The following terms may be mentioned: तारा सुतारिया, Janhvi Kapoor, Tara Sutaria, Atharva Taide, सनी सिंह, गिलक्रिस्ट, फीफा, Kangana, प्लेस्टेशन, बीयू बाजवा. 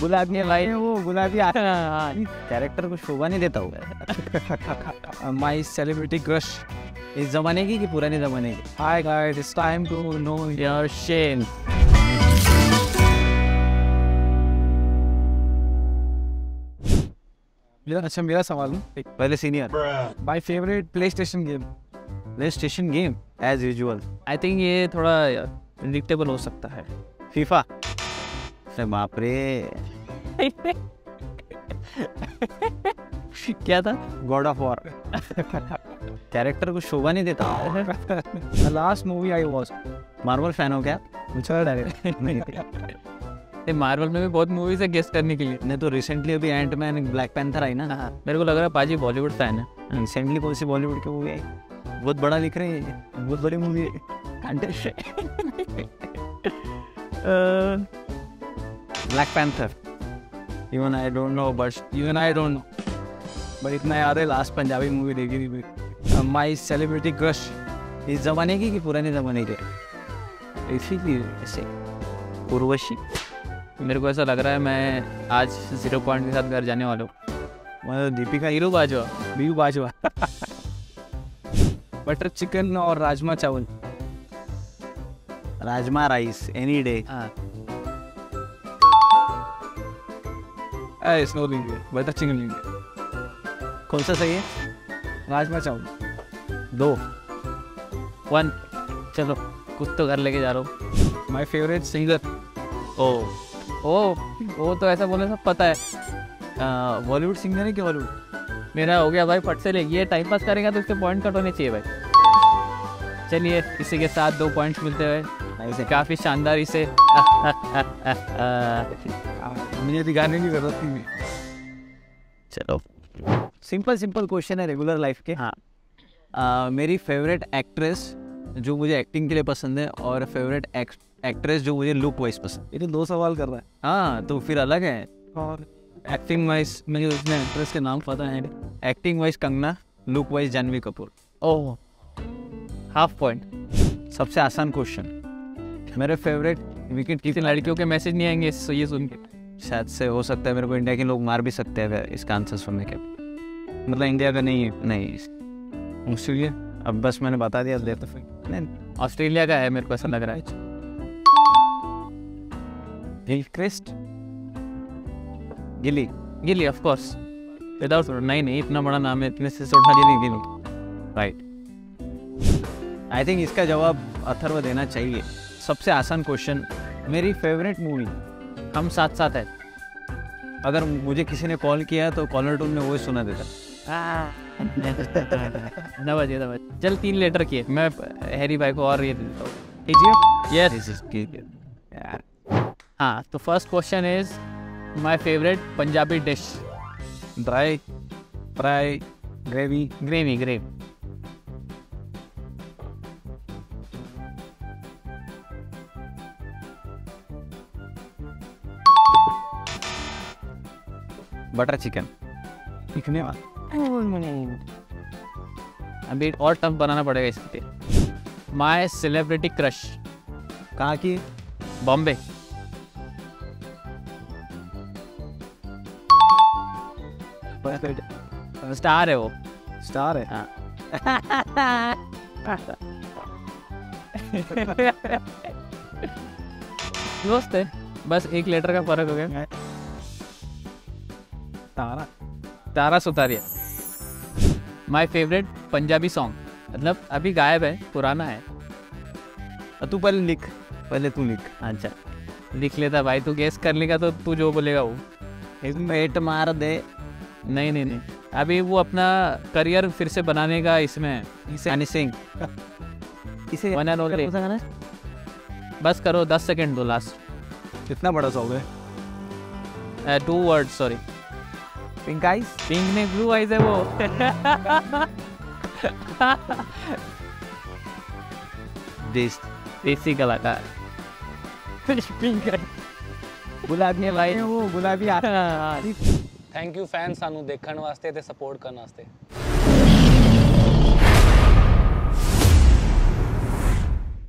गुलाबी है भाई, वो गुलाबी कैरेक्टर को शोभा नहीं देता हुआ। माई सेलिब्रिटी क्रश इस जमाने की कि पुराने जमाने की। Hi guys, it's time to know your shame. अच्छा मेरा सवाल है पहले senior. My favourite प्लेस्टेशन game. प्लेस्टेशन game as usual. I think ये थोड़ा प्रेडिक्टेबल हो सकता है। फीफा। बाप रे क्या था? God of war. कैरेक्टर को शोभा नहीं देता। Last movie I watch. Marvel fan हो क्या? मुझे डायरेक्ट मार्वल में भी बहुत मूवीज है गेस्ट करने के लिए। नहीं तो रिसेंटली अभी एंटमैन ब्लैक पैंथर आई ना, मेरे को लग रहा है पाजी बॉलीवुड फैन है। रिसेंटली कौन सी बॉलीवुड की मूवी आई? बहुत बड़ा लिख रहे हैं, बहुत बड़ी मूवी है Black Panther. Even I don't know, but even I don't know, but इतना याद है लास्ट पंजाबी मूवी देखी थी मेरी। माई सेलिब्रिटी क्रश इस जमाने की कि पुराने जमाने के? इसीलिए ऐसे उर्वशी। मेरे को ऐसा लग रहा है मैं आज 0 पॉइंट के साथ घर जाने वाला हूँ। मतलब दीपिका, हीरो बाजवा, बीयू बाजवा। बटर चिकन और राजमा चावल। Rajma rice any day. स्नो लेंगे, बटर चिकन लेंगे। कौन सा सही है? राजमा चावल। 2-1। चलो कुछ तो घर लेके जा रहा हूँ। My favourite singer. ओ ओ ओ तो ऐसा बोलने सब पता है। बॉलीवुड सिंगर है क्या? बॉलीवुड मेरा हो गया भाई, फट से ले। ये टाइम पास करेगा तो उसके पॉइंट कट होने चाहिए भाई। चलिए इसी के साथ 2 पॉइंट्स मिलते हुए काफ़ी शानदार। इसे मुझे दिखाने की जरूरत नहीं। चलो सिंपल सिंपल क्वेश्चन है रेगुलर लाइफ के। हाँ, मेरी फेवरेट एक्ट्रेस जो मुझे एक्टिंग के लिए पसंद है और फेवरेट एक्ट्रेस जो मुझे लुक वाइज पसंद। ये तो 2 सवाल कर रहा है। हाँ तो फिर अलग है। और एक्टिंग वाइज मुझे उसने एक्ट्रेस के नाम पता है। Acting wise Kangana, look wise Janhvi Kapoor. Oh 1/2 point. सबसे आसान क्वेश्चन। मेरे फेवरेट विकेट। किसी लड़कियों के मैसेज नहीं आएंगे ये सुन के शायद से। हो सकता है मेरे को इंडिया के लोग मार भी सकते हैं इसका आंसर सुनने के। मतलब इंडिया का नहीं है? नहीं, ऑस्ट्रेलिया। अब बस मैंने बता दिया। देर तो फिर नहीं, ऑस्ट्रेलिया का है मेरे को ऐसा लग रहा है। गिलक्रिस्ट। गिली। गिली ऑफ कोर्स, विदाउट। नहीं, इतना बड़ा नाम है, इतने से छोटा। गिली गिली राइट। आई थिंक इसका जवाब अथर्व देना चाहिए। सबसे आसान क्वेश्चन। मेरी फेवरेट मूवी। हम साथ साथ हैं। अगर मुझे किसी ने कॉल किया तो कॉलर टून में वो सुना देता। चल 3 लेटर किए। मैं हैरी भाई को और ये दे देता हूँ। यस। हाँ तो first question is my favourite Punjabi dish. Dry fry gravy. Gravy gravy. Butter chicken. दिखने अभी और टर्म बनाना पड़ेगा इसके लिए। My celebrity crush. कहाँ की? बॉम्बे। स्टार है वो। स्टार है हाँ। दोस्त है, बस 1 लेटर का फर्क हो गया। Tara. तारा सुतारिया। My favourite Punjabi song. मतलब अभी गायब है, पुराना है। तू पहले लिख, पहले तू लिख। अच्छा लिख लेता भाई, तू गेस कर लेगा तो तू जो बोलेगा वो। पेट मार दे। नहीं नहीं नहीं, अभी वो अपना करियर फिर से बनाने का इसमें। सनी सिंह। इसे बना लो रे। बस करो, 10 सेकेंड दो लास्ट। इतना बड़ा सॉन्ग है। 2 word sorry. Pink eyes. Pink ने ब्लू आइज है वो। देसी कलाकार। Pink eyes. गुलाबी है भाई, वो गुलाबी। थैंक यू फैन सानू देखने वास्ते ते सपोर्ट करने वास्ते।